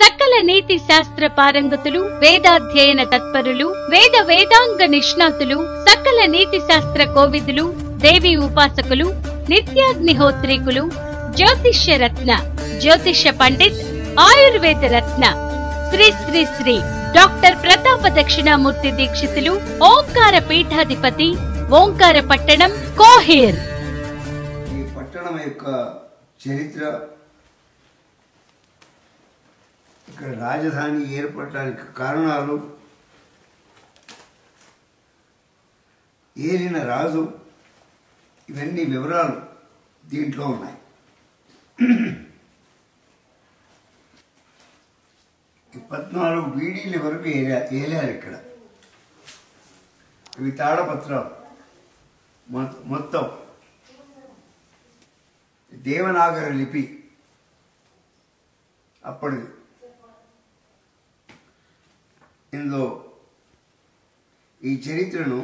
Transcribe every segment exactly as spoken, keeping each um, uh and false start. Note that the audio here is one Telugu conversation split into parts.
सकल नीति शास्त्र पारंगतुलु वेदाध्ययन तत्परुलु वेद वेदांग निष्णातुलु सकल नीति शास्त्र कोविदुलु देवी उपासकुलु नित्याग्निहोत्रिकुलु ज्योतिष्य रत्न ज्योतिष्य पंडित आयुर्वेद रत्न श्री श्री श्री डॉक्टर प्रताप दक्षिणा मूर्ति दीक्षितुलु ओंकार पीठाधिपति ओंकारपट्टणं कोहिर चरित्र ఇక్కడ రాజధాని ఏర్పడడానికి కారణాలు ఏలిన రాజు ఇవన్నీ వివరాలు దీంట్లో ఉన్నాయి. పద్నాలుగు వీడిల వరకు ఏలారు ఇక్కడ ఇవి తాళపత్రాలు మొత్తం దేవనాగర లిపి అప్పుడు ఇందులో ఈ చరిత్రను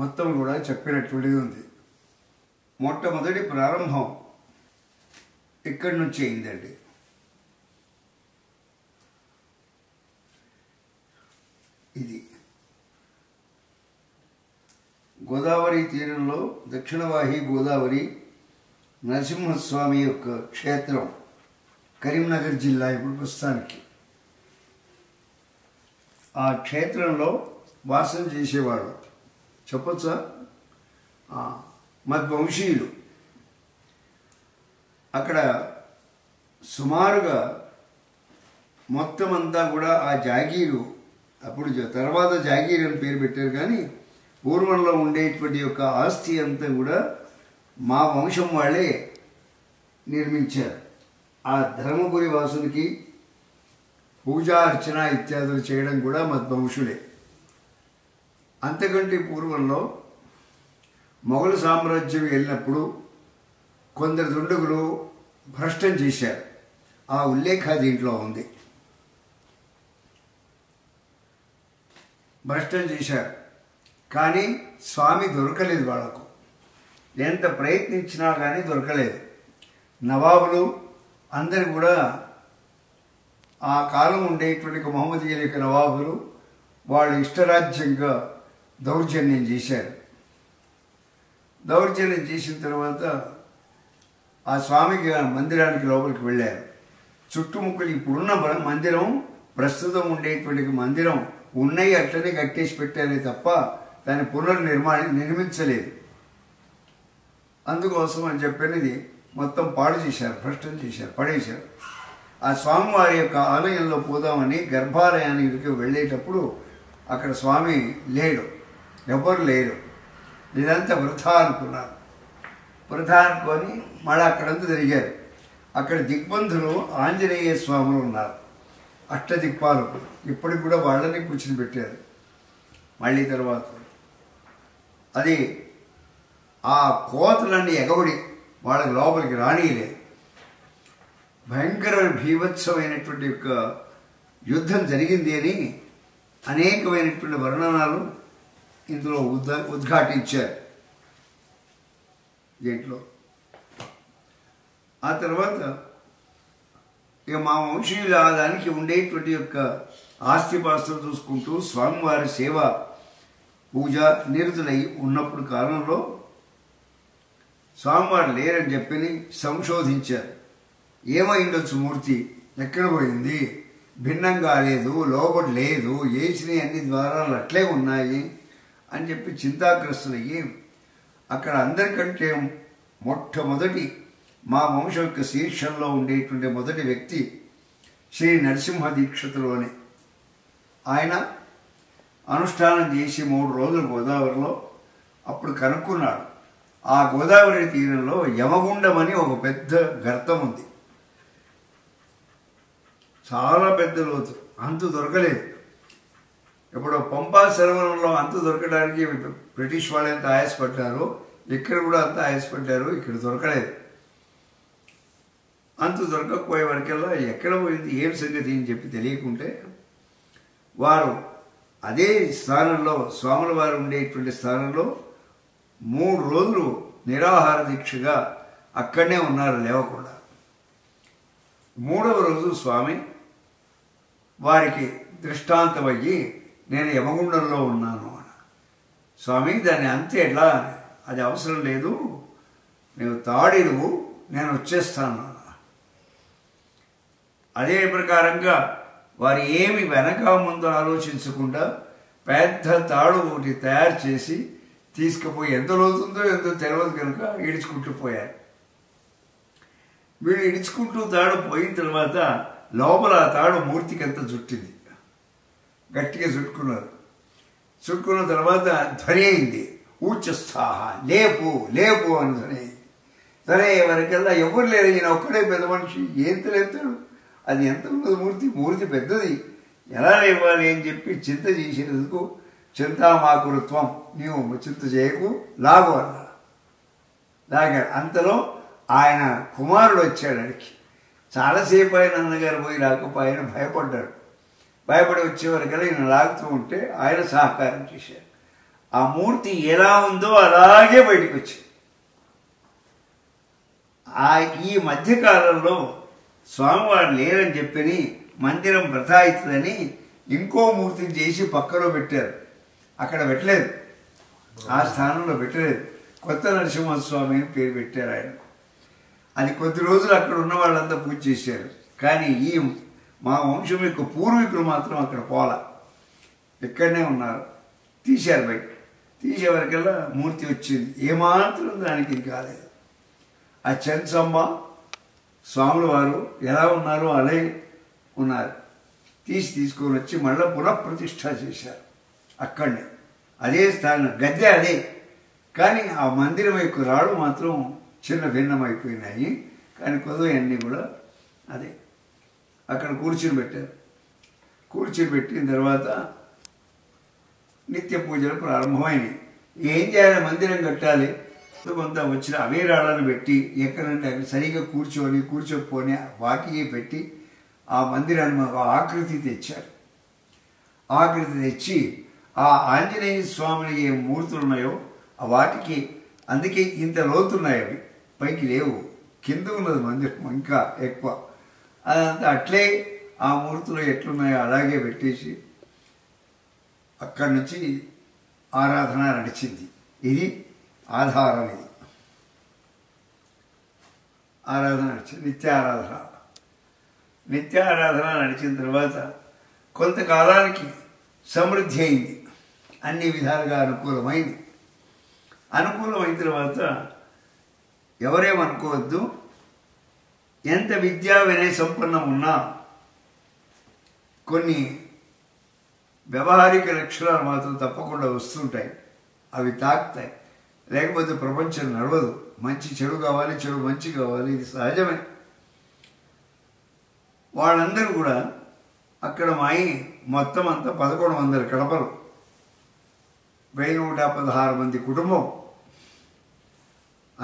మొత్తం కూడా చెప్పినట్లుగా ఉంది. మొట్టమొదటి ప్రారంభం ఇక్కడి నుంచి అయిందండి. ఇది గోదావరి తీరంలో దక్షిణవాహి గోదావరి నరసింహస్వామి యొక్క క్షేత్రం కరీంనగర్ జిల్లా ఇప్పుడు ప్రస్తుతానికి ఆ క్షేత్రంలో వాసం చేసేవాడు చెప్పొచ్చా మధ్వంశీయులు. అక్కడ సుమారుగా మొత్తం అంతా కూడా ఆ జాగీరు అప్పుడు తర్వాత జాగీరు అని పేరు పెట్టారు కానీ పూర్వంలో ఉండేటువంటి యొక్క ఆస్తి అంతా కూడా మా వంశం వాళ్ళే నిర్మించారు. ఆ ధర్మపురి వాసునికి पूजा अर्चना इत्यादि चेयडं कूडा मध्वंशुले. अंतकंटे पूर्वंलो मोगल साम्राज्यं एल्लिनप्पुडु कोंदरु दुंडगुलु भ्रष्टं चेशारु. आ उल्लेख दींट्लो उंदी. भ्रष्टं चेशारु कानी स्वामी दोरकलेदु. वाळ्ळकु एंत प्रयत्निंचिना गानी दोरकलेदु. नवाबुलु अंदरू कूडा ఆ కాలం ఉండేటువంటి మహమ్మదీయుల యొక్క నవాబులు వాళ్ళ ఇష్టరాజ్యంగా దౌర్జన్యం చేశారు. దౌర్జన్యం చేసిన తర్వాత ఆ స్వామికి మందిరానికి లోపలికి వెళ్ళారు. చుట్టుముక్కలు ఇప్పుడున్న మందిరం ప్రస్తుతం ఉండేటువంటి మందిరం ఉన్నాయి అట్లనే కట్టేసి పెట్టారే తప్ప దాని పునర్నిర్మాణం నిర్మించలేదు. అందుకోసం అని చెప్పినది మొత్తం పాడు చేశారు, భ్రష్టం చేశారు, పడేశారు. ఆ స్వామివారి యొక్క ఆలయంలో పోదామని గర్భాలయానికి వెళ్ళేటప్పుడు అక్కడ స్వామి లేడు, ఎవరు లేరు, ఇదంతా వృధా అనుకున్నారు. వృధా అనుకొని మళ్ళీ అక్కడంతా తిరిగారు. అక్కడ దిగ్బంధులు ఆంజనేయ స్వాములు ఉన్నారు, అష్టదిక్పాలకు. ఇప్పటికి కూడా వాళ్ళని కూర్చుని పెట్టారు. మళ్ళీ తర్వాత అది ఆ కోతలన్నీ ఎగబడి వాళ్ళ లోపలికి రానియలేదు. భయంకర భీభత్సమైనటువంటి యొక్క యుద్ధం జరిగింది అని అనేకమైనటువంటి వర్ణనాలు ఇందులో ఉద్ ఉద్ఘాటించారు దీంట్లో. ఆ తర్వాత ఇక మా వంశీయుల దానికి ఉండేటువంటి యొక్క ఆస్తిపాస్తులు చూసుకుంటూ స్వామివారి సేవ పూజ నిరుతులై ఉన్నప్పుడు కాలంలో స్వామివారు లేరని చెప్పి సంశోధించారు. ఏమైండొచ్చు మూర్తి, ఎక్కడ పోయింది, భిన్నంగా లేదు, లోబడి లేదు, ఏసినవి అన్ని ద్వారాలు అట్లే ఉన్నాయి అని చెప్పి చింతాగ్రస్తులయ్యి అక్కడ అందరికంటే మొట్టమొదటి మా వంశం యొక్క శీర్షంలో ఉండేటువంటి మొదటి వ్యక్తి శ్రీ నరసింహ దీక్షితులనే ఆయన అనుష్ఠానం చేసి మూడు రోజులు గోదావరిలో అప్పుడు కనుక్కున్నాడు. ఆ గోదావరి తీరంలో యమగుండం అని ఒక పెద్ద గర్తం ఉంది, చాలా పెద్ద లోతు, అంతు దొరకలేదు. ఇప్పుడు పంపా సరోవరంలో అంతు దొరకడానికి బ్రిటిష్ వాళ్ళు ఎంత ఆయాసపడ్డారో ఇక్కడ కూడా అంత ఆయాసపడ్డారు, ఇక్కడ దొరకలేదు. అంతు దొరకకపోయే వరకల్లా ఎక్కడ పోయింది ఏం సంగతి అని చెప్పి తెలియకుంటే వారు అదే స్థానంలో స్వాముల వారు ఉండేటువంటి స్థానంలో మూడు రోజులు నిరాహార దీక్షగా అక్కడనే ఉన్నారు లేవకుండా. మూడవ రోజు స్వామి వారికి దృష్టాంతమయ్యి నేను యమగుండంలో ఉన్నాను అన్న. స్వామి దాన్ని అంతే ఎట్లా, అది అవసరం లేదు, నువ్వు తాడిరువు నేను వచ్చేస్తాను అన్న. అదే ప్రకారంగా వారు ఏమి వెనక ముందు ఆలోచించకుండా పెద్ద తాడు ఒకటి తయారు చేసి తీసుకుపోయి ఎంత లోతుందో ఎంతో తెలియదు కనుక ఇడుచుకుంటూ పోయారు. వీళ్ళు ఇడుచుకుంటూ తాడు పోయిన తర్వాత లోపల ఆ తాడు మూర్తికి అంత జుట్టింది, గట్టిగా చుట్టుకున్నారు. చుట్టుకున్న తర్వాత ధ్వని అయింది, ఊచస్థాహ లేపు లేపు అని ధ్వని అయింది. సరే ఎవరికల్లా ఎవరు లేరు, ఈయన ఒక్కడే పెద్ద మనిషి, ఏం తెలియతాడు, అది ఎంత ఉన్నది మూర్తి, మూర్తి పెద్దది, ఎలా లేవాలి అని చెప్పి చింత చేసేందుకు చింతామాకురుత్వం నీవు చింత చేయకు లాగు అన్న లాగారు. అంతలో ఆయన కుమారుడు వచ్చాడు అడిగి. చాలాసేపు ఆయన అన్నగారు పోయి రాకపోయిన భయపడ్డాడు. భయపడి వచ్చేవరకల్లా ఈయన లాగుతూ ఉంటే ఆయన సహకారం చేశారు. ఆ మూర్తి ఎలా ఉందో అలాగే బయటకు వచ్చింది. ఆ ఈ మధ్యకాలంలో స్వామివారు లేరని చెప్పని మందిరం వృధా అవుతుందని ఇంకో మూర్తిని చేసి పక్కలో పెట్టారు. అక్కడ పెట్టలేదు, ఆ స్థానంలో పెట్టలేదు. కొత్త నరసింహస్వామి అని పేరు పెట్టారు ఆయనకు. అది కొద్ది రోజులు అక్కడ ఉన్న వాళ్ళంతా పూజ చేశారు. కానీ ఈ మా వంశం యొక్క పూర్వీకులు మాత్రం అక్కడ పోల, ఇక్కడనే ఉన్నారు. తీశారు బయట. తీసేవరకల్లా మూర్తి వచ్చింది, ఏమాత్రం దానికి ఇది కాలేదు. ఆ చెంచమ్మ స్వాముల వారు ఎలా ఉన్నారో అలే ఉన్నారు. తీసి తీసుకొని వచ్చి మళ్ళీ పునఃప్రతిష్ఠ చేశారు అక్కడనే, అదే స్థానం, గద్దె అదే. కానీ ఆ మందిరం యొక్క రాళ్ళు మాత్రం చిన్న భిన్నమైపోయినాయి. కానీ కొద్దిగా అన్నీ కూడా అదే అక్కడ కూర్చుని పెట్టారు. కూర్చుని పెట్టిన తర్వాత నిత్య పూజలు ప్రారంభమైనవి. ఏం చేయాలి, మందిరం కట్టాలి. కొంత వచ్చిన అవే రాళ్ళను పెట్టి ఎక్కడంటే అక్కడ సరిగ్గా కూర్చొని కూర్చోపోని వాటికి పెట్టి ఆ మందిరాన్ని మాకు ఆకృతి తెచ్చారు. ఆకృతి తెచ్చి ఆ ఆంజనేయ స్వామిని ఏ మూర్తులు ఉన్నాయో వాటికి, అందుకే ఇంత లోతున్నాయి, అవి పైకి లేవు, కింద ఉన్నది మందిరం ఇంకా ఎక్కువ. అదంతా అట్లే ఆ మూర్తులు ఎట్లున్నాయో అలాగే పెట్టేసి అక్కడి నుంచి ఆరాధన నడిచింది. ఇది ఆధారం, ఇది ఆరాధన నడిచింది, నిత్యారాధన. నిత్యారాధన నడిచిన తర్వాత కొంతకాలానికి సమృద్ధి అయింది, అన్ని విధాలుగా అనుకూలమైంది. అనుకూలమైన తర్వాత ఎవరేమనుకోవద్దు, ఎంత విద్యా వినయ సంపన్నం ఉన్నా కొన్ని వ్యవహారిక లక్షణాలు మాత్రం తప్పకుండా వస్తుంటాయి, అవి తాకుతాయి. లేకపోతే ప్రపంచం నడవదు. మంచి చెడు కావాలి, చెడు మంచి కావాలి, ఇది సహజమే. వాళ్ళందరూ కూడా అక్కడ మాయి మొత్తం అంతా పదకొండు వందల కడపలు, వెయ్యి నూట పదహారు మంది కుటుంబం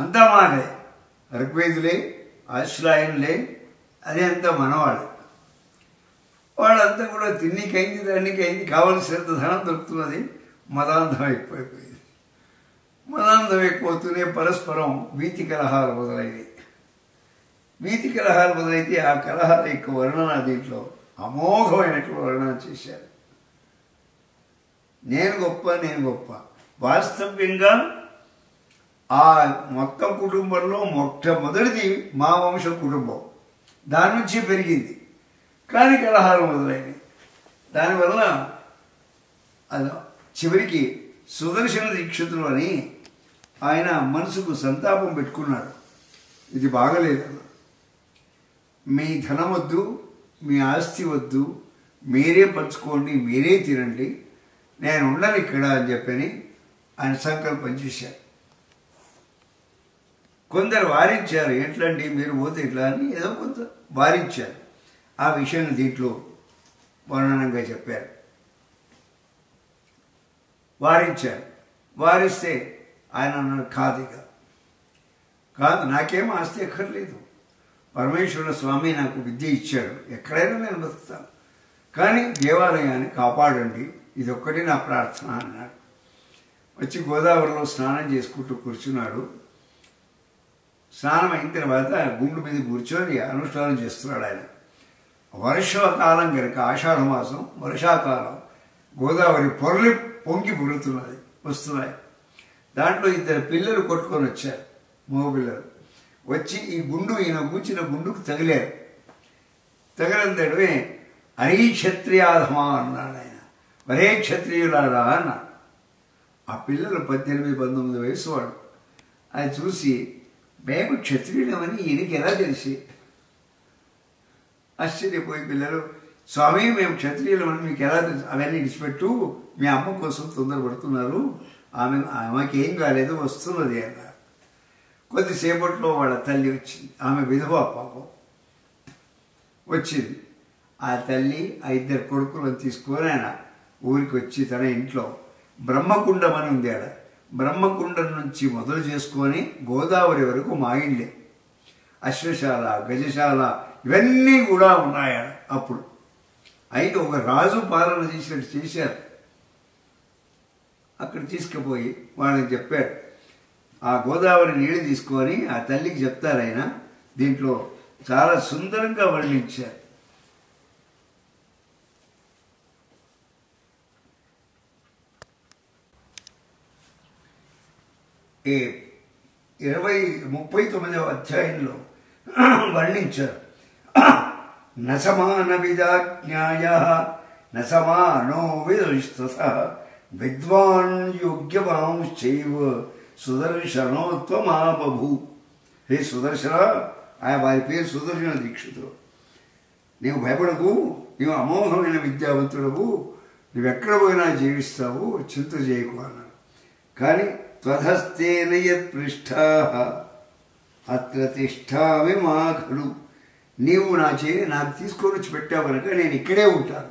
అంతా మాదే. ఋగ్వేదులే, ఆశ్లాయనులే, అదే అంతా మనవాళ్ళు. వాళ్ళంతా కూడా తిన్నికైంది, దాన్నికైంది, కావలసినంత ధనం దొరుకుతున్నది. మదాంధం ఎక్కువైపోయింది. మదాంధం ఎక్కువవుతూనే పరస్పరం వీతి కలహాలు మొదలైనవి. వీతి కలహాలు మొదలైతే ఆ కలహాల యొక్క వర్ణన దీంట్లో అమోఘమైనటువంటి వర్ణన చేశారు. నేను గొప్ప, నేను గొప్ప. వాస్తవ్యంగా ఆ మొత్తం కుటుంబంలో మొట్టమొదటిది మా వంశ కుటుంబం, దాని నుంచి పెరిగింది. కానీ కలహాలు మొదలైనవి. దానివల్ల అది చివరికి సుదర్శన దీక్షితులు అని ఆయన మనసుకు సంతాపం పెట్టుకున్నాడు. ఇది బాగలేదు, మీ ధనం వద్దు, మీ ఆస్తి వద్దు, మీరే పంచుకోండి, మీరే తినండి, నేను ఉండను ఇక్కడ అని చెప్పని ఆయన సంకల్పం చేశారు. కొందరు వారించారు, ఎట్లండి మీరు పోతే ఇట్లా అని ఏదో కొంత వారించారు. ఆ విషయాన్ని దీంట్లో వర్ణనంగా చెప్పారు. వారించారు. వారిస్తే ఆయన అన్నాడు, కాదిగా కాదు, నాకేం ఆస్తి ఎక్కర్లేదు, పరమేశ్వర స్వామి నాకు విద్య ఇచ్చాడు, ఎక్కడైనా నేను బతుకుతాను, కానీ దేవాలయాన్ని కాపాడండి, ఇదొక్కటి నా ప్రార్థన అన్నాడు. వచ్చి గోదావరిలో స్నానం చేసుకుంటూ కూర్చున్నాడు. స్నానం అయిన తర్వాత గుండు మీద కూర్చొని అనుష్ఠానం చేస్తున్నాడు ఆయన. వర్షాకాలం గనుక ఆషాఢ మాసం వర్షాకాలం గోదావరి పొర్లి పొంగి పొరుతున్నాయి వస్తున్నాయి. దాంట్లో ఇద్దరు పిల్లలు కొట్టుకొని వచ్చారు, మగ పిల్లలు వచ్చి ఈ గుండు ఈయన కూర్చిన గుండుకు తగిలారు. తగిలంతడమే అరే క్షత్రియాధమా అన్నాడు ఆయన. మరే క్షత్రియులారా అన్నాడు. ఆ పిల్లలు పద్దెనిమిది పంతొమ్మిది వయసు వాడు. ఆయన చూసి మేము క్షత్రియులమని ఈయనకి ఎలా తెలిసి ఆశ్చర్యపోయి పిల్లలు, స్వామి మేము క్షత్రియులమని మీకు ఎలా తెలుసు, అవన్నీ విడిచిపెట్టు, మీ అమ్మ కోసం తొందరపడుతున్నారు, ఆమె ఆమెకి ఏం కాలేదు వస్తున్నది అన్నారు. కొద్దిసేపట్లో వాళ్ళ తల్లి వచ్చింది, ఆమె విధవ పాపం వచ్చింది. ఆ తల్లి ఆ ఇద్దరు కొడుకులను తీసుకొని ఆయన ఊరికి వచ్చి తన ఇంట్లో బ్రహ్మకుండం అని ఉంది ఆడ, బ్రహ్మకుండం నుంచి మొదలు చేసుకొని గోదావరి వరకు మాయిండే అశ్వశాల గజశాల ఇవన్నీ కూడా ఉన్నాయ అప్పుడు. అయితే ఒక రాజు పాలన చేసినట్టు చేశారు. అక్కడ తీసుకుపోయి వాళ్ళని చెప్పాడు, ఆ గోదావరి నీళ్ళు తీసుకొని ఆ తల్లికి చెప్తారైనా దీంట్లో చాలా సుందరంగా వర్ణించారు. ఈ ఇరవై ముప్పై తొమ్మిదవ అధ్యాయంలో వర్ణించారు. నసమాన విదాజ్ఞాయ నసమానో విదుస్తస విద్వాన్ యోగ్యవాంశ్చైవ సుదర్శనోత్తమాబభూ. హే సుదర్శన, ఆయన వారి పేరు సుదర్శన దీక్షితుడు, నీవు భయపడకు, నీవు అమోఘమైన విద్యావంతుడవు, నువ్వెక్కడ పోయినా జీవిస్తావు, చింత చేయకు అన్నాడు. కానీ త్వధస్తేన యత్పృష్టా అత్ర తిష్టామి మా ఖలు, నీవు నా చే నాకు తీసుకొని వచ్చి పెట్టావు కనుక నేను ఇక్కడే ఉంటాను,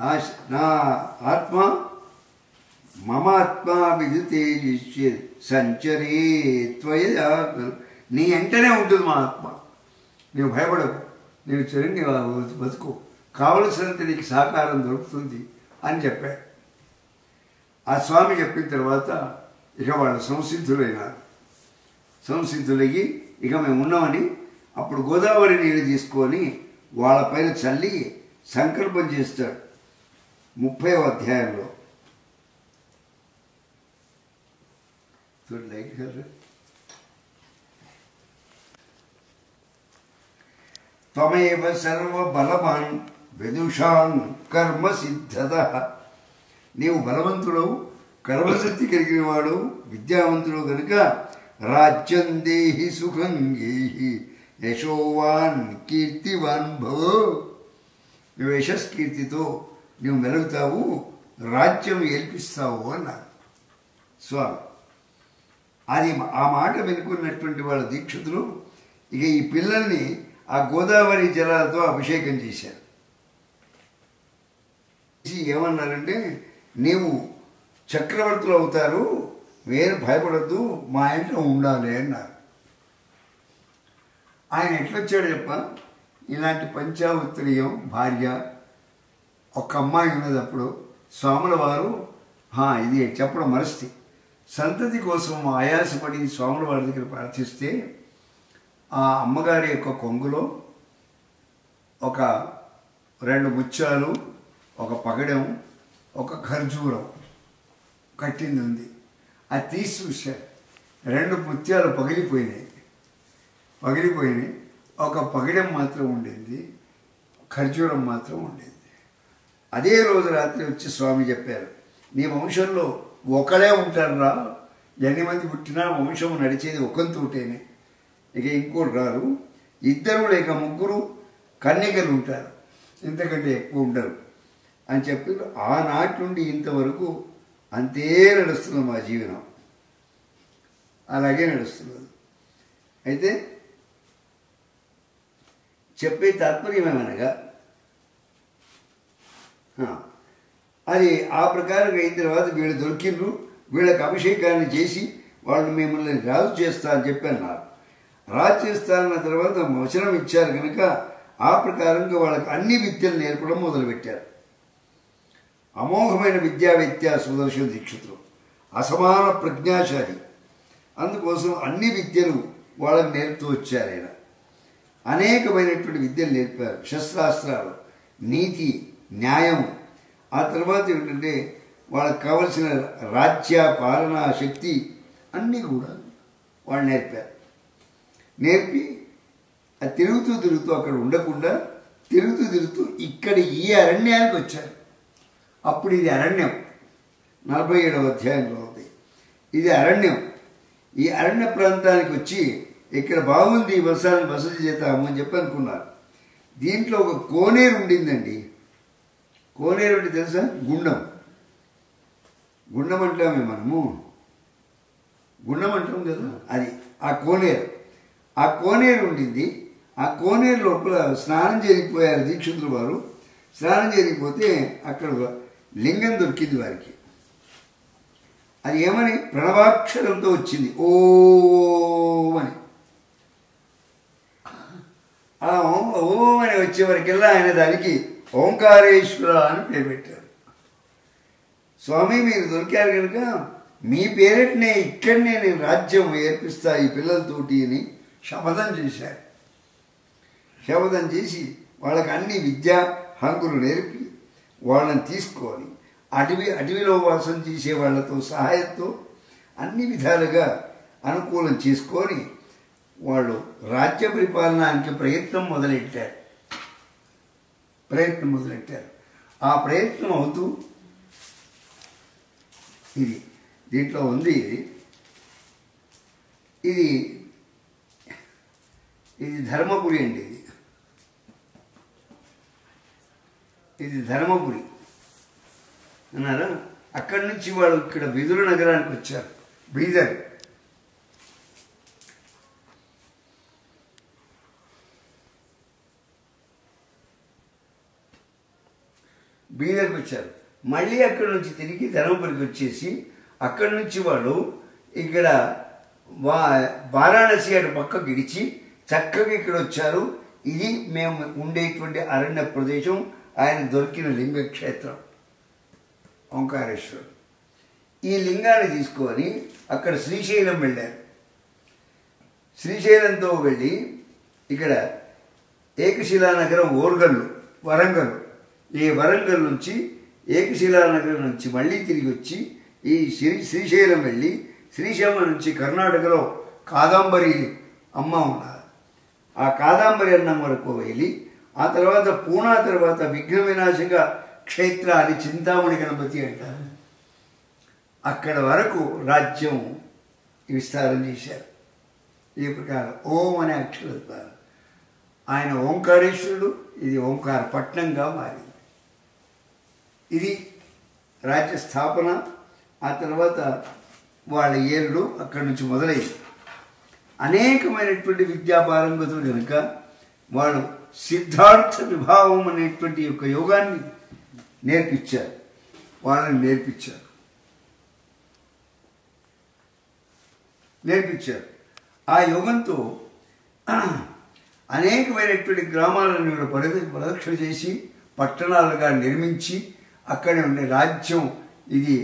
నా నా ఆత్మ మమాత్మా విదితే సంచరే త్వయ, నీ వెంటనే ఉంటుంది మా ఆత్మ, నీవు భయపడకు, నీవు చరణి బతుకు, కావలసినంత నీకు సహకారం దొరుకుతుంది అని చెప్పాడు. ఆ స్వామి చెప్పిన తర్వాత ఇక వాళ్ళు సంసిద్ధులైనారు. సంసిద్ధులయ్యి ఇక మేము ఉన్నామని అప్పుడు గోదావరి నీళ్ళు తీసుకొని వాళ్ళపైన చల్లి సంకల్పం చేస్తాడు. ముప్పైవ అధ్యాయంలో త్వమేవ సర్వబలవాన్ విదుషాన్ కర్మ సిద్ధతః, నీవు బలవంతుడవు, కర్మశక్తి కలిగినవాడు, విద్యావంతుడు కనుక రాజ్యం దేహి సుఖం గేహి యశోవాన్ కీర్తివాన్ భవ, నువ్వు యశస్కీర్తితో నువ్వు మెలుగుతావు, రాజ్యం ఏల్పిస్తావు అన్నారు స్వామి. అది ఆ మాట వెనుకున్నటువంటి వాళ్ళ దీక్షితులు ఇక ఈ పిల్లల్ని ఆ గోదావరి జలాలతో అభిషేకం చేశారు. ఏమన్నారంటే నీవు చక్రవర్తులు అవుతారు, వేరు భయపడద్దు, మా ఇంట్లో ఉండాలి అన్నారు. ఆయన ఎట్లొచ్చాడు చెప్ప, ఇలాంటి పంచావృత్తులయం భార్య ఒక అమ్మాయి ఉన్నది అప్పుడు. స్వాముల వారు ఇది చెప్పడం మరస్తి, సంతతి కోసం ఆయాసపడి స్వాముల వారి దగ్గర ప్రార్థిస్తే ఆ అమ్మగారి యొక్క కొంగులో ఒక రెండు ముత్యాలు, ఒక పగడం, ఒక ఖర్జూరం కట్టింది ఉంది. అది తీసి చూశారు, రెండు ముత్యాలు పగిలిపోయినాయి పగిలిపోయినాయి ఒక పగడం మాత్రం ఉండేది, ఖర్జూరం మాత్రం ఉండేది. అదే రోజు రాత్రి వచ్చి స్వామి చెప్పారు, నీ వంశంలో ఒకలే ఉంటారా, ఎన్ని మంది పుట్టినా వంశం నడిచేది ఒకరితోటేనే, ఇక ఇంకోటి రారు, ఇద్దరు లేక ముగ్గురు కన్యకలు ఉంటారు, ఇంతకంటే ఎక్కువ ఉండరు అని చెప్పి ఆనాటి నుండి ఇంతవరకు అంతే నడుస్తుంది మా జీవనం, అలాగే నడుస్తున్నది. అయితే చెప్పే తాత్పర్యమేమనగా అది ఆ ప్రకారం అయిన తర్వాత వీళ్ళు దొరికిండ్రు, వీళ్ళకి అభిషేకాన్ని చేసి వాళ్ళు మిమ్మల్ని రాజు చేస్తా అని చెప్పాను. నాకు రాజు చేస్తానన్న తర్వాత వచనం ఇచ్చారు కనుక ఆ ప్రకారంగా వాళ్ళకి అన్ని విద్యలు నేర్పడం మొదలుపెట్టారు. అమోఘమైన విద్యావేత్య సుదర్శన దీక్షితులు, అసమాన ప్రజ్ఞాశాలి, అందుకోసం అన్ని విద్యలు వాళ్ళని నేర్పుతూ వచ్చారు. ఆయన అనేకమైనటువంటి విద్యలు నేర్పారు. శస్త్రాస్త్రాలు, నీతి, న్యాయం, ఆ తర్వాత ఏంటంటే వాళ్ళకి కావాల్సిన రాజ్య పాలనా శక్తి అన్నీ కూడా వాళ్ళు నేర్పారు. నేర్పి అది తిరుగుతూ తిరుగుతూ అక్కడ ఉండకుండా తిరుగుతూ తిరుగుతూ ఇక్కడ ఈ అరణ్యానికి వచ్చారు. అప్పుడు ఇది అరణ్యం, నలభై ఏడవ అధ్యాయంలో ఉంది. ఇది అరణ్యం. ఈ అరణ్య ప్రాంతానికి వచ్చి ఇక్కడ బాగుంది వర్షాన్ని వసతి చేద్దాము అని చెప్పి అనుకున్నారు. దీంట్లో ఒక కోనేరు ఉండిందండి. కోనేరు అంటే తెలుసా? గుండం. గుండం అంటామే మనము, గుండం అంటాం కదా, అది ఆ కోనేరు. ఆ కోనేరు ఉండింది. ఆ కోనేరు లోపల స్నానం చేరిపోయారు దీక్షితులు వారు. స్నానం చేరిపోతే అక్కడ లింగం దొరికింది వారికి. అది ఏమని? ప్రణవాక్షరంతో వచ్చింది, ఓమని. అలా ఓం ఓం అని వచ్చేవరకెల్లా ఆయన దానికి ఓంకారేశ్వర అని పేరు పెట్టారు. స్వామి మీరు దొరికారు కనుక మీ పేరెట్నే ఇక్కడనే నేను రాజ్యం ఏర్పిస్తా ఈ పిల్లలతోటి అని శపథం చేశారు. శపథం చేసి వాళ్ళకి అన్ని విద్యా హంగులు నేర్పి వాళ్ళని తీసుకొని అటవీ అటవీలో వాసం చేసే వాళ్ళతో సహాయంతో అన్ని విధాలుగా అనుకూలం చేసుకొని వాళ్ళు రాజ్య పరిపాలనానికి ప్రయత్నం మొదలెట్టారు. ప్రయత్నం మొదలెట్టారు ఆ ప్రయత్నం అవుతూ ఇది దీంట్లో ఉంది. ఇది ఇది ధర్మపురి అండి. ఇది ఇది ధర్మపురి అన్నారా. అక్కడి నుంచి వాళ్ళు ఇక్కడ విదుర నగరానికి వచ్చారు, బీదర్. బీదర్కి వచ్చారు. మళ్ళీ అక్కడి నుంచి తిరిగి ధర్మపురికి వచ్చేసి అక్కడి నుంచి వాళ్ళు ఇక్కడ వా వారాణసి అటు పక్క గిడిచి చక్కగా ఇక్కడ వచ్చారు. ఇది మేము ఉండేటువంటి అరణ్య ప్రదేశం, ఆయన దొరికిన లింగక్షేత్రం ఓంకారేశ్వరుడు. ఈ లింగాన్ని తీసుకొని అక్కడ శ్రీశైలం వెళ్ళారు. శ్రీశైలంతో వెళ్ళి ఇక్కడ ఏకశిలానగరం, ఓర్గల్లు, వరంగల్. ఈ వరంగల్ నుంచి ఏకశిలానగరం నుంచి మళ్ళీ తిరిగి వచ్చి ఈ శ్రీ శ్రీశైలం వెళ్ళి శ్రీశైలం నుంచి కర్ణాటకలో కాదంబరి అమ్మ ఉన్నారు. ఆ కాదంబరి అన్నం వరకు వెళ్ళి ఆ తర్వాత పూనా తర్వాత విఘ్న వినాశక క్షేత్ర అని చింతామణి గణపతి అంటారు. అక్కడ వరకు రాజ్యం విస్తారం చేశారు. ఈ ప్రకారం ఓం అనే అక్షరత ఆయన ఓంకారేశ్వరుడు. ఇది ఓంకారపట్నంగా మారింది. ఇది రాజ్య స్థాపన. ఆ తర్వాత వాళ్ళ ఏళ్ళు అక్కడి నుంచి మొదలైంది. అనేకమైనటువంటి విద్యాపారంగతులు కనుక వాళ్ళు సిద్ధార్థ విభావం అనేటువంటి యొక్క యోగాన్ని నేర్పించారు, వాళ్ళని నేర్పించారు నేర్పించారు ఆ యోగంతో అనేకమైనటువంటి గ్రామాలను వీళ్ళు పరిధి ప్రదక్షిణ చేసి పట్టణాలుగా నిర్మించి అక్కడే ఉండే రాజ్యం, ఇది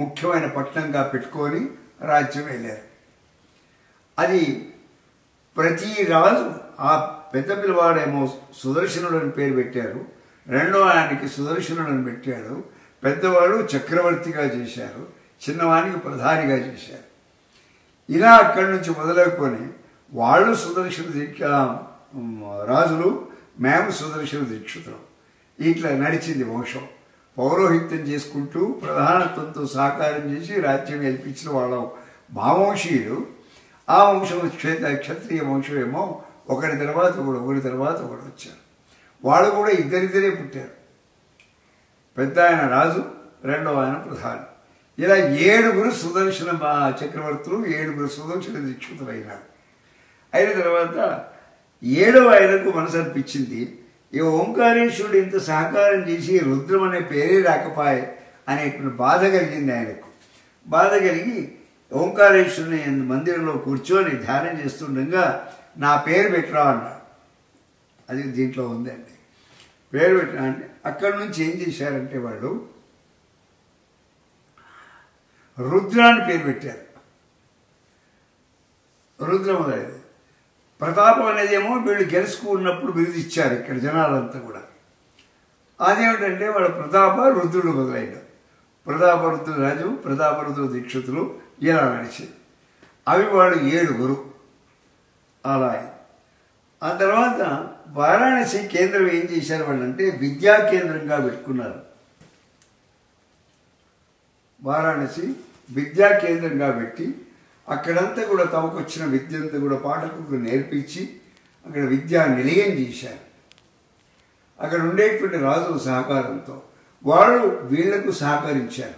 ముఖ్యమైన పట్టణంగా పెట్టుకొని రాజ్యం వెళ్ళారు. అది ప్రతి రాజు, ఆ పెద్ద పిల్లవాడేమో సుదర్శనుడు అని పేరు పెట్టారు, రెండో ఆయనకి సుదర్శనుడు అని పెట్టాడు, పెద్దవాడు చక్రవర్తిగా చేశారు, చిన్నవానికి ప్రధానిగా చేశారు. ఇలా అక్కడి నుంచి మొదలుకొని వాళ్ళు సుదర్శన దీక్ష రాజులు, మేము సుదర్శన దీక్షితులు, ఇట్లా నడిచింది వంశం. పౌరోహిత్యం చేసుకుంటూ ప్రధానత్వంతో సహకారం చేసి రాజ్యం గెలిపించిన వాళ్ళ భావంశీయులు. ఆ వంశం క్షేత్ర క్షత్రియ వంశం ఏమో ఒకరి తర్వాత ఒకడు ఒకరి తర్వాత ఒకడు వచ్చారు. వాళ్ళు కూడా ఇద్దరిద్దరే పుట్టారు. పెద్ద ఆయన రాజు, రెండవ ఆయన ప్రధాని. ఇలా ఏడుగురు సుదర్శన చక్రవర్తులు, ఏడుగురు సుదర్శన దీక్షితులు అయినారు. అయిన తర్వాత ఏడవ ఆయనకు మనసు అనిపించింది, ఈ ఓంకారేశ్వరుడు ఇంత సహకారం చేసి రుద్రం అనే పేరే రాకపాయే అనేటువంటి బాధ కలిగింది ఆయనకు. బాధ కలిగి ఓంకారేశ్వరుని మందిరంలో కూర్చొని ధ్యానం చేస్తుండగా నా పేరు పెట్టరా అన్నాడు. అది దీంట్లో ఉందండి. పేరు పెట్టినా అంటే అక్కడి నుంచి ఏం చేశారంటే వాళ్ళు రుద్రాన్ని పేరు పెట్టారు. రుద్రం అనేది ప్రతాపమనేదేమో వీళ్ళు గెలుచుకున్నప్పుడు బిరుదు ఇచ్చారు ఇక్కడ జనాలంతా కూడా. అదేంటంటే వాళ్ళ ప్రతాప రుద్రుడు మొదలైన ప్రతాప రుద్రుడు రాజు, ప్రతాప రుద్రుడు దీక్షితులు ఇలా నడిచి అవి వాళ్ళు ఏడుగురు అలా. ఆ తర్వాత వారాణసి కేంద్రం ఏం చేశారు వాళ్ళంటే విద్యా కేంద్రంగా పెట్టుకున్నారు. వారాణసి విద్యా కేంద్రంగా పెట్టి అక్కడంతా కూడా తమకు వచ్చిన విద్యంతా కూడా పాఠకులకు నేర్పించి అక్కడ విద్యా నిలయం చేశారు. అక్కడ ఉండేటువంటి రాజుల సహకారంతో వాళ్ళు వీళ్లకు సహకరించారు.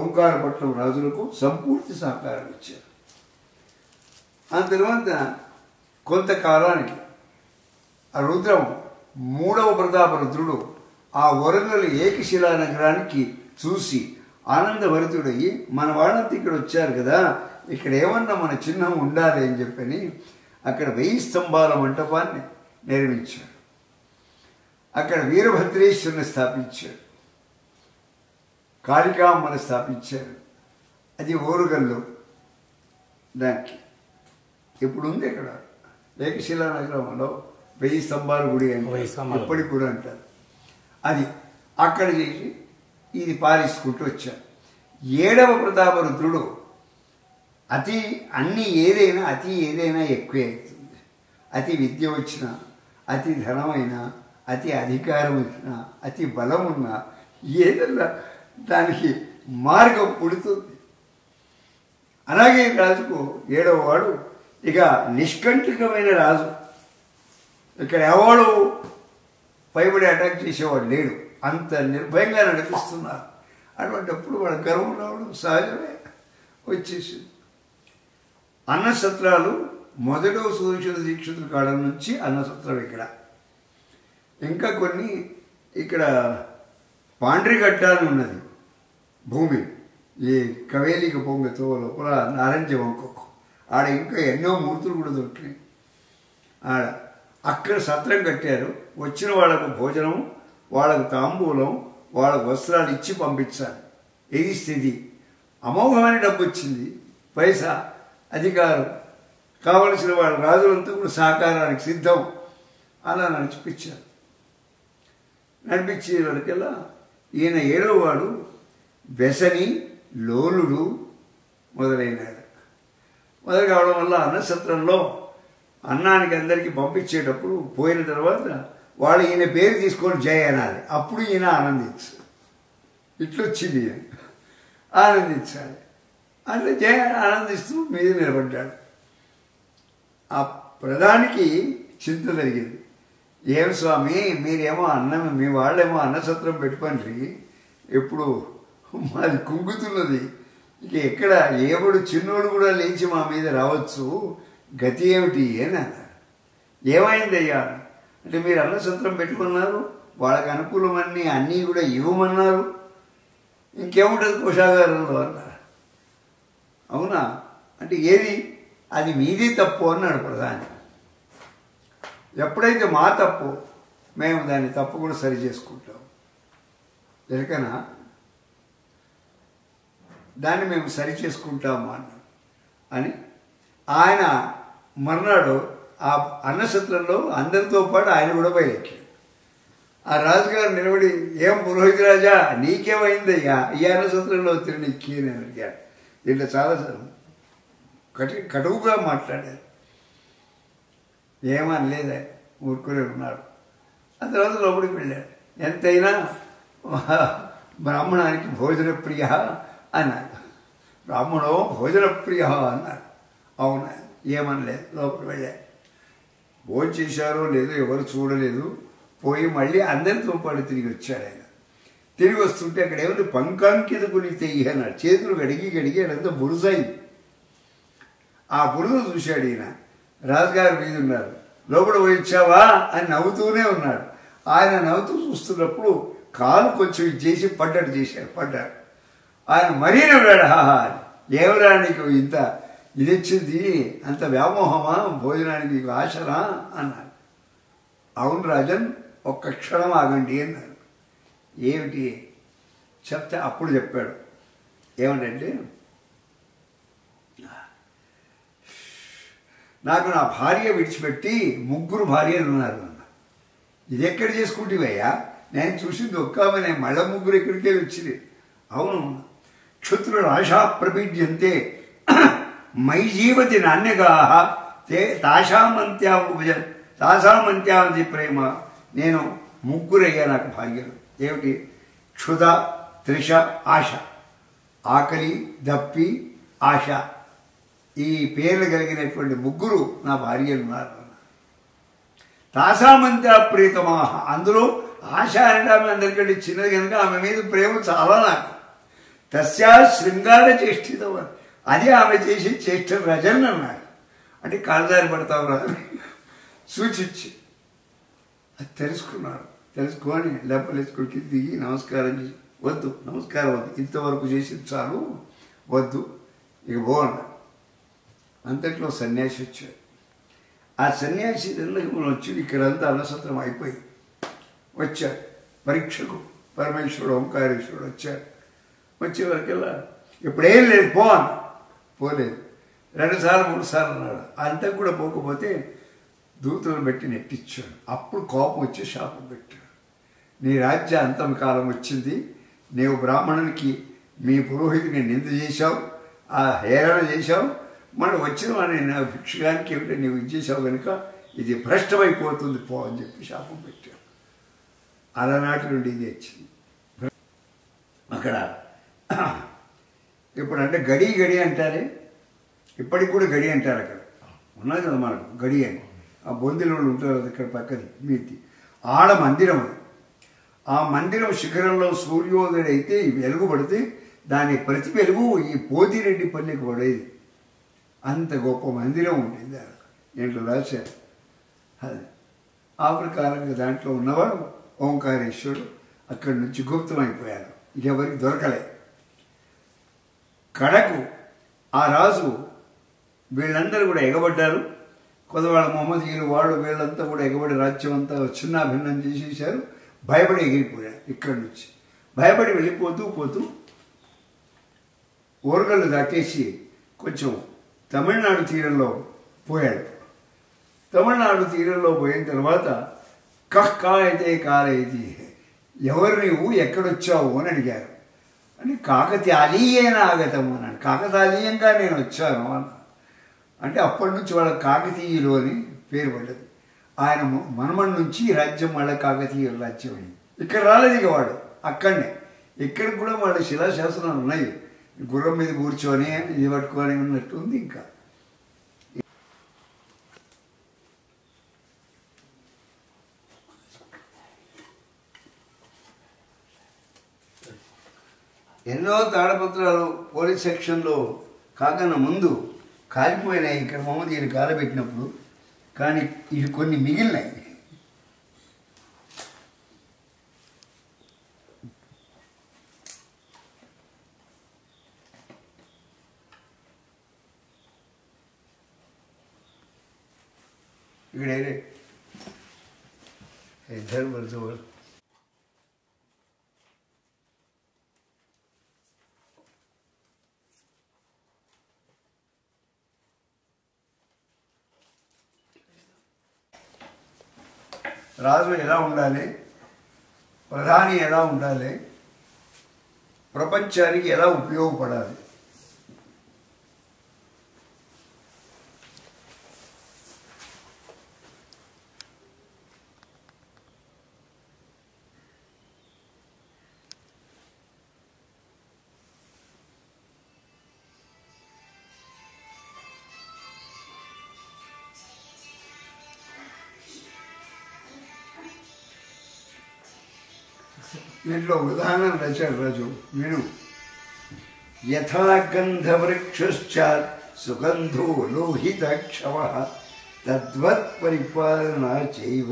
ఓంకారపట్నం రాజులకు సంపూర్తి సహకారం ఇచ్చారు. ఆ తర్వాత కొంతకాలానికి ఆ రుద్రం మూడవ ప్రతాప రుద్రుడు ఆ వరంగల్ ఏకశిలా నగరానికి చూసి ఆనందభరితుడయ్యి మన వాళ్ళంతా ఇక్కడ వచ్చారు కదా, ఇక్కడ ఏమన్నా మన చిహ్నం ఉండాలి అని చెప్పని అక్కడ వెయ్యి స్తంభాల మంటపాన్ని నిర్మించాడు. అక్కడ వీరభద్రేశ్వరుని స్థాపించాడు, కాళికామ్మని స్థాపించాడు. అది ఓరుగల్లు దానికి ఇప్పుడు ఉంది. అక్కడ ఏకశిలా నగరంలో వెయ్యి స్తంభాల గుడి అంటే ఇప్పటికి కూడా అంటారు. అది అక్కడ చేసి ఇది పాలించుకుంటూ వచ్చారు. ఏడవ ప్రతాప రుద్రుడు అతి అన్ని ఏదైనా అతి ఏదైనా ఎక్కువే అవుతుంది. అతి విద్య వచ్చినా, అతి ధనమైనా, అతి అధికారం వచ్చినా, అతి బలం ఉన్నా ఏదన్నా దానికి మార్గం పుడుతుంది. అలాగే రాజుకు ఏడవ వాడు ఇక నిష్కంఠికమైన రాజు. ఇక్కడ ఎవడు పైబడి అటాక్ చేసేవాడు లేడు, అంత నిర్భయంగా నడిపిస్తున్నారు. అటువంటిప్పుడు వాళ్ళ గర్వం రావడం సహజమే వచ్చేసింది. అన్న సత్రాలు మొదట సుదర్శన దీక్షితుల కాలం నుంచి అన్న సత్రం ఇక్కడ, ఇంకా కొన్ని ఇక్కడ పాండ్రిగట్ట అని ఉన్నది భూమి, ఈ కవేలిక పొంగతో లోపల నారంజ వంకొక్క ఆడ ఇంకా ఎన్నో మూర్తులు కూడా దొరికినాయి ఆడ. అక్కడ సత్రం కట్టారు. వచ్చిన వాళ్ళకు భోజనం, వాళ్ళకు తాంబూలం, వాళ్ళకు వస్త్రాలు ఇచ్చి పంపించాలి. ఇది స్థితి. అమోఘమైన డబ్బు వచ్చింది, పైసా, అధికారం, కావలసిన వాళ్ళ రాజులంతా కూడా సహకారానికి సిద్ధం. అలా నడిచిపించారు. నడిపించే వాళ్ళకెల్లా ఈయన ఏడోవాడు వ్యసని, లోలుడు మొదలైనాడు. మొదలు కావడం వల్ల అన్న సత్రంలో అన్నానికి అందరికీ పంపించేటప్పుడు పోయిన తర్వాత వాళ్ళు ఈయన పేరు తీసుకొని జయ అనాలి. అప్పుడు ఈయన ఆనందించాలి. ఇట్లొచ్చింది ఆనందించాలి అంటే జయ ఆనందిస్తూ మీద నిలబడ్డాడు. ఆ ప్రధానికి చింత జరిగింది. ఏం స్వామి మీరేమో అన్నం, మీ వాళ్ళేమో అన్నసత్రం పెట్టుకోండి, ఎప్పుడు మాది కుంగుతున్నది, ఇక ఎక్కడ ఏవుడు చిన్నోడు కూడా లేచి మా మీద రావచ్చు, గతి ఏమిటి అని అన్నాడు. ఏమైందయ్యా అంటే మీరు అన్నసత్రం పెట్టుకున్నారు, వాళ్ళకి అనుకూలమన్నీ అన్నీ కూడా ఇవ్వమన్నారు, ఇంకేముంటుంది కోశాగారంలో అన్నారు. అవునా అంటే ఏది అది మీది తప్పు అన్నాడు ప్రధాని. ఎప్పుడైతే మా తప్పు మేము దాన్ని తప్పు కూడా సరి చేసుకుంటాం, ఎరకనా దాన్ని మేము సరి చేసుకుంటాము అన్నాడు అని. ఆయన మర్నాడు ఆ అన్నసత్రంలో అందరితో పాటు ఆయన కూడా బయలెక్కాడు. ఆ రాజుగారు నిలబడి ఏం పురోహిత రాజా నీకేమైందయ్యా ఈ అన్నసత్రంలో తిరిగి అని అడిగాడు. దీంట్లో చాలాసార్లు కటి కటువుగా మాట్లాడారు. ఏమని లేదా ఊరుకునే ఉన్నాడు. ఆ తర్వాత లోపలికి వెళ్ళాడు. ఎంతైనా బ్రాహ్మణానికి భోజన ప్రియ అన్నాడు. బ్రాహ్మణో భోజన ప్రియ అన్నాడు. అవునా ఏమనలేదు. లోపలికి వెళ్ళాడు. భోజనం చేశారో లేదో ఎవరు చూడలేదు. పోయి మళ్ళీ అందరితో పాటు తిరిగి వచ్చాడు. ఆయన తిరిగి వస్తుంటే అక్కడ ఏమైనా పంకాంకిత గుణితే అన్నాడు. చేతులు గడిగి గడిగి అదంతా బురుజైంది. ఆ బురుజు చూశాడు. ఈయన రాజుగారు మీద ఉన్నారు. లోపల పోయిచ్చావా అని నవ్వుతూనే ఉన్నాడు. ఆయన నవ్వుతూ చూస్తున్నప్పుడు కాలు కొంచెం ఇది చేసి పడ్డాడు చేశాడు పడ్డాడు. ఆయన మరీ నవ్వాడు. హాహా ఏమరా నీకు ఇంత ఇది ఇచ్చింది, అంత వ్యామోహమా, భోజనానికి నీకు ఆశనా అన్నాడు. అవును రాజన్ ఒక్క క్షణం ఆగండి అన్నాడు. ఏమిటి చెప్తే అప్పుడు చెప్పాడు. ఏమిటంటే నాకు నా భార్య విడిచిపెట్టి ముగ్గురు భార్యలు ఉన్నారు అన్న. ఇది ఎక్కడ చేసుకుంటివయ్యా, నేను చూసింది ఒక్కమనే, మళ్ళీ ముగ్గురు ఎక్కడికే వచ్చింది. అవును, క్షుత్రుల ఆశా ప్రబీడ్యంతే మై జీవతి నాణ్యగా తే తాశామంత్యాభుజ తాశామంత్యావతి ప్రేమ. నేను ముగ్గురయ్యా నాకు భార్యలు. ఏమిటి? క్షుద, త్రిష, ఆశ. ఆకలి, దప్పి, ఆశ ఈ పేర్లు కలిగినటువంటి ముగ్గురు నా భార్యలు ఉన్నారు. తాసామంత్య ప్రీతమాహ, అందులో ఆశ అనడానికి అందరికంటే చిన్నది కనుక ఆమె మీద ప్రేమ చాలా నాకు. తస్యా శృంగార చేష్టితం, అదే ఆమె చేసి చేష్ట రజన్ అన్నాడు. అంటే కాలుదారి పడతావు రా సూచించి అది తెలుసుకున్నాడు. తెలుసుకొని లేపలేసుకుడికి దిగి నమస్కారం చేసి, వద్దు నమస్కారం వద్దు, ఇంతవరకు చేసి చాలు, వద్దు ఇక బో అన్నాడు. అంతట్లో సన్యాసి వచ్చాడు. ఆ సన్యాసి ఎందుకు మనం వచ్చి ఇక్కడంతా అన్నసత్రం అయిపోయి వచ్చాడు. పరీక్షకు పరమేశ్వరుడు ఓంకారేశ్వరుడు వచ్చాడు. వచ్చేవరకెల్లా ఇప్పుడేం లేదు పో అన్న. పోలేదు. రెండుసార్లు మూడుసార్లు అన్నాడు. అంతా కూడా పోకపోతే దూతలు పెట్టి నెట్టిచ్చాడు. అప్పుడు కోపం వచ్చి శాపం పెట్టాడు. నీ రాజ్య అంతం కాలం వచ్చింది, నీవు బ్రాహ్మణునికి మీ పురోహితుని నింద చేశావు, ఆ హేళన చేశావు, మనం వచ్చిన వాడిని నా భిక్షగానికి ఏమిటో నీవు ఇది చేశావు కనుక ఇది భ్రష్టమైపోతుంది పో అని చెప్పి శాపం పెట్టాడు. అలనాటి నుండి ఇది వచ్చింది అక్కడ. ఇప్పుడు అంటే గడి గడి అంటారే, ఇప్పటికి కూడా గడి అంటారు. అక్కడ ఉన్నది కదా మనకు గడి అని, ఆ బొందిలో ఉంటారు ఇక్కడ పక్కది మీది ఆడ మందిరం. అది ఆ మందిరం శిఖరంలో సూర్యోదయం అయితే వెలుగుబడితే దాని ప్రతి వెలుగు ఈ పోతిరెడ్డి పల్లెకి పడేది. అంత గొప్ప మందిరం ఉంటుంది దీంట్లో రాశారు. అది ఆ ప్రకారంగా దాంట్లో ఉన్నవాడు ఓంకారేశ్వరుడు అక్కడి నుంచి గుప్తమైపోయారు. ఇది ఎవరికి దొరకలే. కడకు ఆ రాజు వీళ్ళందరూ కూడా ఎగబడ్డారు. కొద్దివాళ్ళ మొహమ్మద్ ఈరు వాళ్ళు వీళ్ళంతా కూడా ఎగబడి రాజ్యం అంతా చిన్నాభిన్నం చేసేసారు. భయపడి ఎగిరిపోయారు. ఇక్కడి నుంచి భయపడి వెళ్ళిపోతూ పోతూ ఓరగళ్ళు దాటేసి కొంచెం తమిళనాడు తీరంలో పోయాడు. తమిళనాడు తీరంలో పోయిన తర్వాత కహ్ కాలైతే కాలైతే ఎవరు నీవు ఎక్కడొచ్చావు అని అడిగారు. అని కాకతీయన ఆగతం అన్నాడు. కాకతాళీయంగా నేను వచ్చాను అన్న. అంటే అప్పటి నుంచి వాళ్ళ కాకతీయులు అని పేరు పడ్డది. ఆయన మనమణి నుంచి రాజ్యం వాళ్ళ కాకతీయ రాజ్యం అయింది. ఇక్కడ రాలేదు ఇక వాడు, అక్కడనే. ఇక్కడ కూడా వాళ్ళ శిలాశాసనాలు ఉన్నాయి. గుర్రం మీద కూర్చొని ఇది పట్టుకొని ఉన్నట్టు ఉంది. ఇంకా ఎన్నో తాళపత్రాలు పోలీస్ సెక్షన్లో కాకుండా ముందు కాలిపోయినాయి. ఇక్కడ మొహమ్మద్ ఈయన కాలబెట్టినప్పుడు కానీ ఇవి కొన్ని మిగిలినాయి. इकड़े इधर बरसोल राजु एला उंडाले प्रधानी एला उंडाले प्रपंचानिकी एला उपयोगपड़ाली దీంట్లో ఉదాహరణ రచాడు రాజు. నేను యథాగంధవృక్షాత్ సుగంధో లోహిత క్షవ తద్వత్ పరిపాలనా చైవ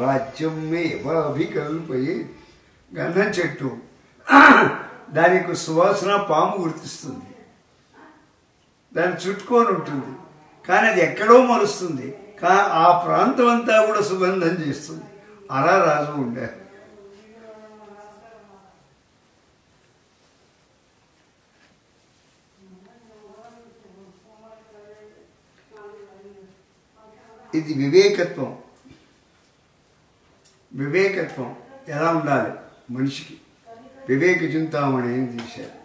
రాజ్యం మేవాభికల్పయే. గంధం చెట్టు దానికి సువాసన పాము గుర్తిస్తుంది, దాన్ని చుట్టుకొని ఉంటుంది. కానీ అది ఎక్కడో మరుస్తుంది, కా ఆ ప్రాంతం అంతా కూడా సుగంధం చేస్తుంది. అలా రాజు ఉండారు. ఇది వివేకత్వం. వివేకత్వం ఎలా ఉండాలి మనిషికి, వివేక చింతామణి అని తీశారు.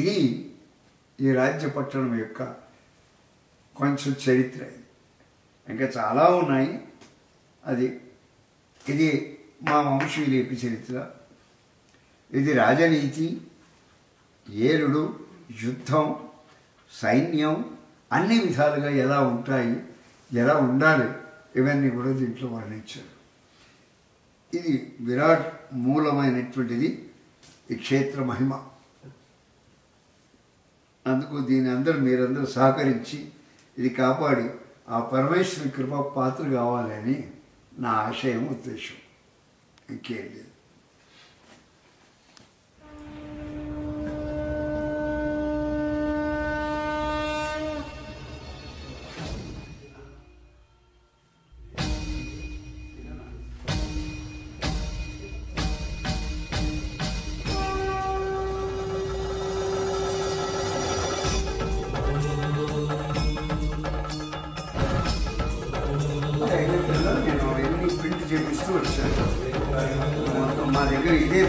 ఇది ఈ రాజ్యపట్టణం యొక్క కొంచెం చరిత్ర. ఇంకా చాలా ఉన్నాయి. అది ఇది మా వంశీయుల యొక్క చరిత్ర. ఇది రాజనీతి, ఏలుడు, యుద్ధం, సైన్యం అన్ని విధాలుగా ఎలా ఉంటాయి, ఎలా ఉండాలి, ఇవన్నీ కూడా దీంట్లో వర్ణించారు. ఇది విరాట్ మూలమైనటువంటిది ఈ క్షేత్ర మహిమ. అందుకు దీని అందరూ మీరందరూ సహకరించి ఇది కాపాడి ఆ పరమేశ్వరి కృప పాత్ర కావాలని నా ఆశయం, ఉద్దేశం. ఇంకేం లేదు. This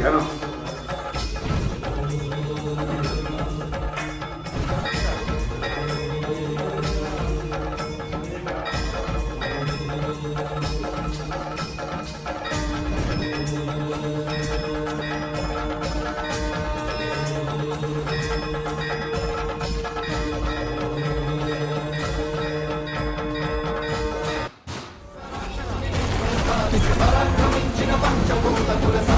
is our coming, Chinavan, Chaputa, Tulsa.